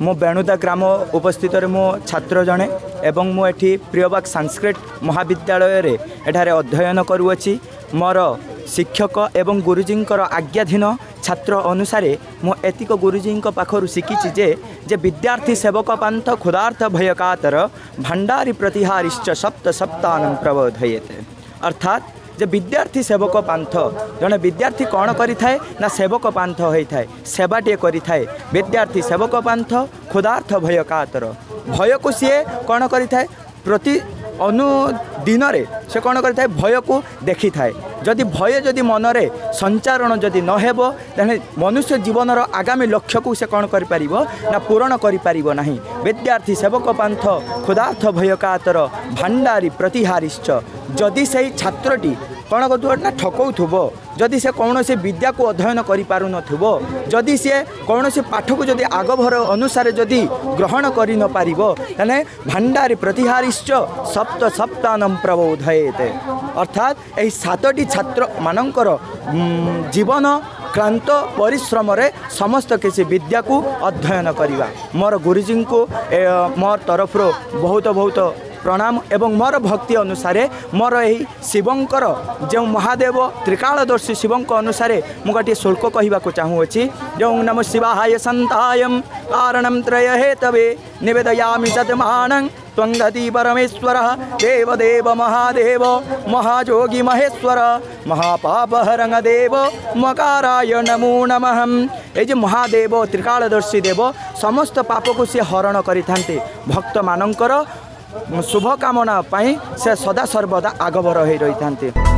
मो बेणुदा ग्राम उपस्थित मो छात्र जड़े एवं मुझे प्रियबाग संस्कृत महाविद्यालय रे एठारे अध्ययन करुअछि। मोर शिक्षक एवं गुरुजी आज्ञाधीन छात्र अनुसार मुतिक गुरुजी पाखर शिखी जे विद्यार्थी सेवक पंथ खुदार्थ भय कातर भंडारी प्रतिहारिश्च सप्त सप्तान प्रबोधयते। अर्थात जे विद्यार्थी सेवक पंथ जड़े विद्यार्थी कौन करी थाए ना सेवक पंथ होता है सेवाटे करी थाए। विद्यार्थी सेवक पंथ खुदार्थ भय कातर भय को सी कौन करी थाए प्रति अनुदिन से कौन करी थाए भय को देखी थाए। जदि भय जदि मनरे संचारण जदि नहेब तेने मनुष्य जीवनर आगामी लक्ष्य को से कौन करि परिबो ना पूर्ण करि परिबो नाही। विद्यार्थी सेवक पंथ खुदार्थ भय कातर भंडारी प्रतिहारिश्च जदि से छात्रटी कौन करना ठकोथब जदि से कौन से विद्या को अध्ययन करूब जदि सी कौन से पाठ को जदि आगभर अनुसार जदि ग्रहण कर पार तेने भंडारी प्रतिहारिश्च सप्त सप्तानम प्रबोधयते। अर्थात यही सातटी छात्र मानकर जीवन क्लांत परिश्रम समस्त किसी विद्या को अध्ययन करवा मोर गुरुजी को मोर तरफ बहुत बहुत प्रणाम एवं मोर भक्ति अनुसार मोर यही शिवंकर जो महादेव त्रिकालदर्शी शिवंक अनुसार मु गोटे श्लोक कहवा चाहूँगी। जो नम शिवाय सन्ताय कारणं त्रय हेतवे निवेदयामि सद्मानं त्वंगति परमेश्वर देवदेव महादेव महाजोगी महेश्वर महापापहरंग देव मकाराय नमो नमः। ये महादेव त्रिकालदर्शी देव समस्त पाप को सी हरण करिथान्ते भक्त मानकर शुभकामना से सदा सर्वदा आगभर हो रही था।